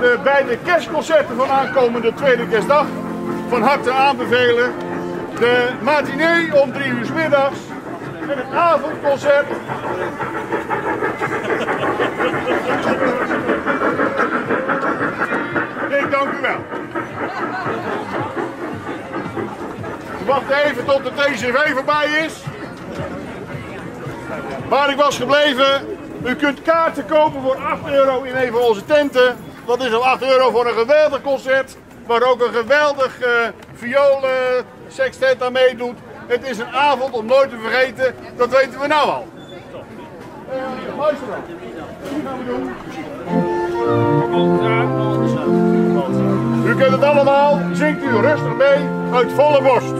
de beide kerstconcerten van aankomende tweede kerstdag van harte aanbevelen. De matinee om 3 uur 's middags en het avondconcert. Ik dank u wel. Wacht even tot de TCV voorbij is. Waar ik was gebleven. U kunt kaarten kopen voor 8 euro in een van onze tenten. Dat is al 8 euro voor een geweldig concert. Waar ook een geweldig violen-sextet aan meedoet. Het is een avond om nooit te vergeten. Dat weten we nou al. Luister dan. Wat gaan we doen? U kent het allemaal. Zingt u rustig mee uit volle borst.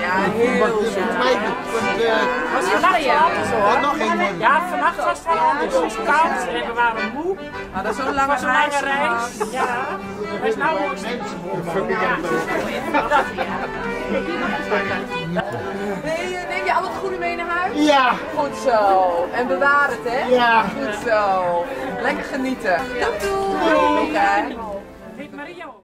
Ja, heel was het warm? Nog één. Ja, vannacht was het al anders. Het was koud en we waren moe. Maar dat is zo'n lange reis. Ja. Hij is nou ook steeds. Neem je al het goede mee naar huis? Ja. Goed zo. En bewaar het, hè? Ja. Goed zo. Lekker genieten. Doei. Doei. Mario.